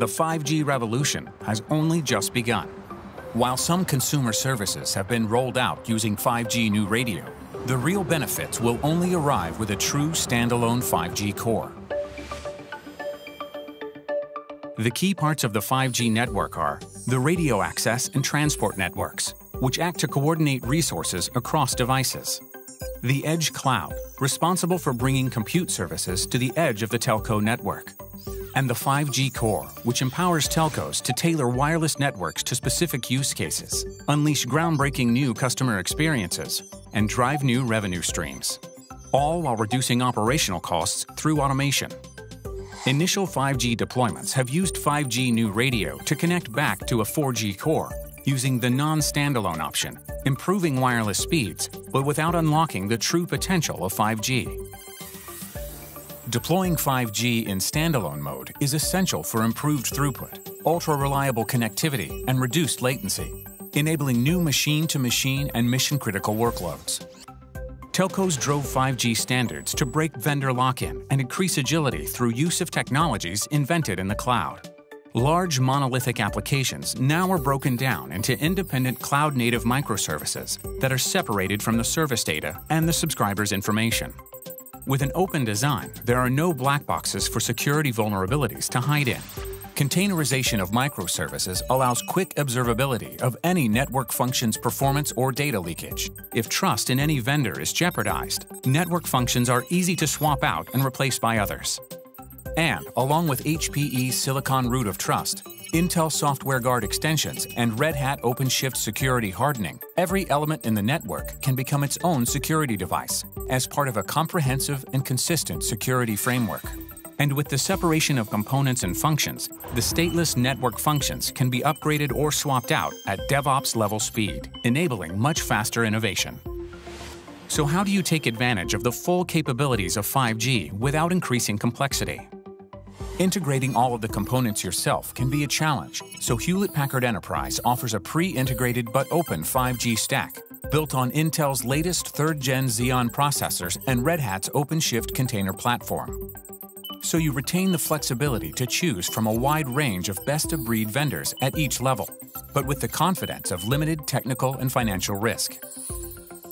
The 5G revolution has only just begun. While some consumer services have been rolled out using 5G New Radio, the real benefits will only arrive with a true standalone 5G core. The key parts of the 5G network are the radio access and transport networks, which act to coordinate resources across devices. The edge cloud, responsible for bringing compute services to the edge of the telco network. And the 5G core, which empowers telcos to tailor wireless networks to specific use cases, unleash groundbreaking new customer experiences, and drive new revenue streams, all while reducing operational costs through automation. Initial 5G deployments have used 5G New Radio to connect back to a 4G core using the non-standalone option, improving wireless speeds, but without unlocking the true potential of 5G. Deploying 5G in standalone mode is essential for improved throughput, ultra-reliable connectivity, and reduced latency, enabling new machine-to-machine and mission-critical workloads. Telcos drove 5G standards to break vendor lock-in and increase agility through use of technologies invented in the cloud. Large monolithic applications now are broken down into independent cloud-native microservices that are separated from the service data and the subscriber's information. With an open design, there are no black boxes for security vulnerabilities to hide in. Containerization of microservices allows quick observability of any network function's performance or data leakage. If trust in any vendor is jeopardized, network functions are easy to swap out and replace by others. And, along with HPE's Silicon Root of Trust, Intel Software Guard Extensions, and Red Hat OpenShift security hardening, every element in the network can become its own security device as part of a comprehensive and consistent security framework. And with the separation of components and functions, the stateless network functions can be upgraded or swapped out at DevOps level speed, enabling much faster innovation. So how do you take advantage of the full capabilities of 5G without increasing complexity? Integrating all of the components yourself can be a challenge, so Hewlett Packard Enterprise offers a pre-integrated but open 5G stack built on Intel's latest 3rd-gen Xeon processors and Red Hat's OpenShift container platform. So you retain the flexibility to choose from a wide range of best-of-breed vendors at each level, but with the confidence of limited technical and financial risk.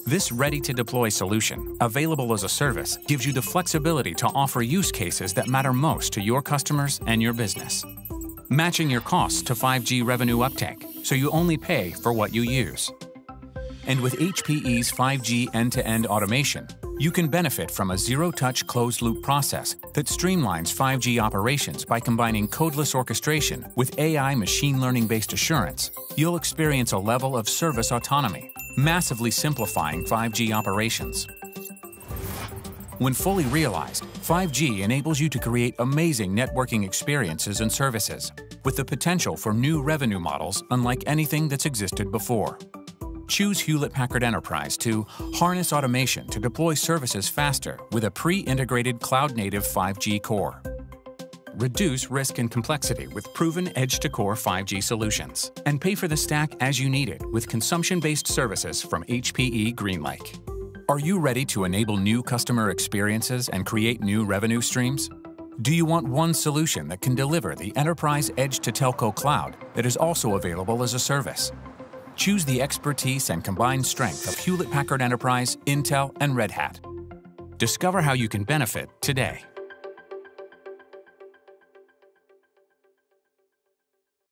This ready-to-deploy solution, available as a service, gives you the flexibility to offer use cases that matter most to your customers and your business, matching your costs to 5G revenue uptake, so you only pay for what you use. And with HPE's 5G end-to-end automation, you can benefit from a zero-touch closed-loop process that streamlines 5G operations by combining codeless orchestration with AI machine learning-based assurance. You'll experience a level of service autonomy, massively simplifying 5G operations. When fully realized, 5G enables you to create amazing networking experiences and services, with the potential for new revenue models unlike anything that's existed before. Choose Hewlett Packard Enterprise to harness automation to deploy services faster with a pre-integrated cloud-native 5G core. Reduce risk and complexity with proven edge-to-core 5G solutions. And pay for the stack as you need it with consumption-based services from HPE GreenLake. Are you ready to enable new customer experiences and create new revenue streams? Do you want one solution that can deliver the enterprise edge-to-telco cloud that is also available as a service? Choose the expertise and combined strength of Hewlett Packard Enterprise, Intel, and Red Hat. Discover how you can benefit today.